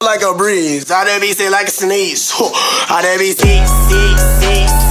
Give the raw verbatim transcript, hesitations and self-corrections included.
Like a breeze, I done be sick like a sneeze. I done be sick, sick, sick.